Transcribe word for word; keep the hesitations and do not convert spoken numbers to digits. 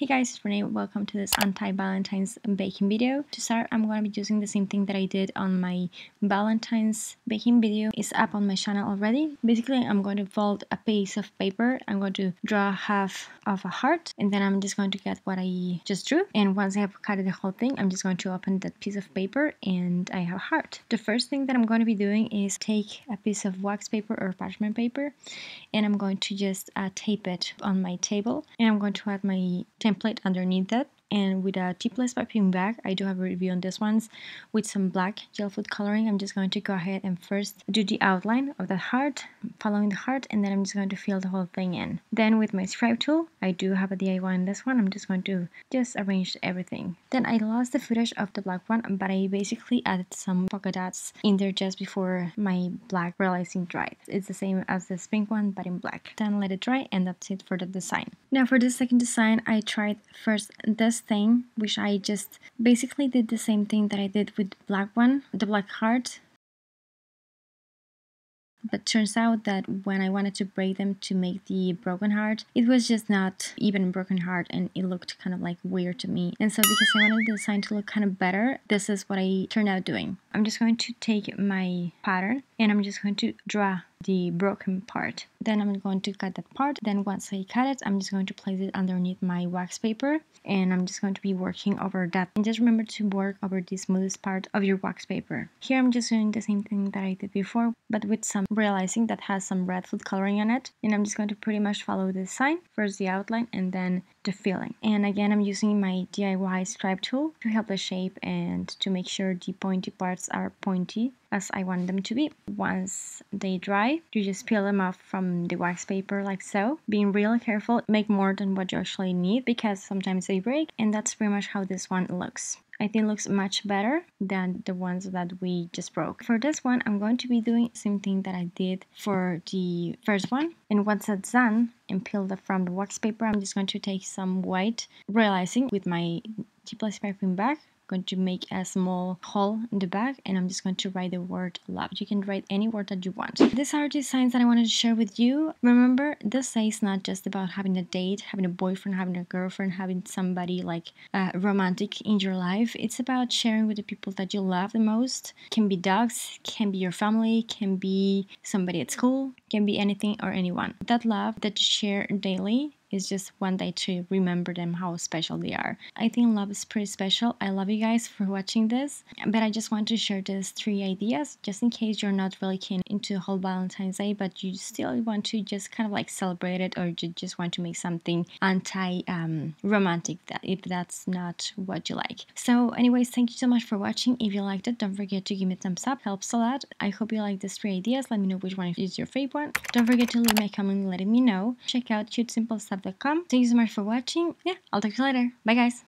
Hey guys, it's Renee. Welcome to this anti-Valentine's baking video. To start, I'm going to be using the same thing that I did on my Valentine's baking video. It's up on my channel already. Basically, I'm going to fold a piece of paper. I'm going to draw half of a heart, and then I'm just going to get what I just drew. And once I have cut the whole thing, I'm just going to open that piece of paper, and I have a heart. The first thing that I'm going to be doing is take a piece of wax paper or parchment paper, and I'm going to just uh, tape it on my table, and I'm going to add my template underneath that, and with a tipless piping bag, I do have a review on this one's, with some black gel food coloring, I'm just going to go ahead and first do the outline of the heart, following the heart, and then I'm just going to fill the whole thing in. Then with my scribe tool, I do have a D I Y in this one, I'm just going to just arrange everything. Then I lost the footage of the black one, but I basically added some polka dots in there just before my black realizing dried. It's the same as this pink one, but in black. Then let it dry, and that's it for the design. Now for the second design, I tried first this thing, which I just basically did the same thing that I did with the black one, the black heart, but turns out that when I wanted to break them to make the broken heart, it was just not even broken heart, and it looked kind of like weird to me. And so because I wanted the design to look kind of better, this is what I turned out doing. I'm just going to take my pattern, and I'm just going to draw the broken part. Then I'm going to cut that part. Then once I cut it, I'm just going to place it underneath my wax paper, and I'm just going to be working over that. And just remember to work over the smoothest part of your wax paper. Here I'm just doing the same thing that I did before, but with some realizing that has some red food coloring on it. And I'm just going to pretty much follow the design, first the outline and then the filling. And again, I'm using my D I Y scribe tool to help the shape and to make sure the pointy parts are pointy as I want them to be. Once they dry, you just peel them off from the wax paper like so. Being really careful, make more than what you actually need because sometimes they break, and that's pretty much how this one looks. I think it looks much better than the ones that we just broke. For this one, I'm going to be doing the same thing that I did for the first one. And once that's done and peeled up from the wax paper, I'm just going to take some white realizing with my T-plus piping bag. Going to make a small hole in the bag, and I'm just going to write the word love. You can write any word that you want. These are the signs that I wanted to share with you. Remember, this day is not just about having a date, having a boyfriend, having a girlfriend, having somebody like uh, romantic in your life. It's about sharing with the people that you love the most. Can be dogs, can be your family, can be somebody at school, can be anything or anyone. That love that you share daily, it's just one day to remember them, how special they are. I think love is pretty special. I love you guys for watching this, but I just want to share these three ideas just in case you're not really keen into the whole Valentine's Day, but you still want to just kind of like celebrate it, or you just want to make something anti um, romantic that if that's not what you like. So anyways, thank you so much for watching. If you liked it, don't forget to give me a thumbs up. Helps a lot. I hope you like these three ideas. Let me know which one is your favorite one. Don't forget to leave my comment letting me know. Check out cute simple stuff dot com. Thank you so much for watching. Yeah, I'll talk to you later. Bye guys.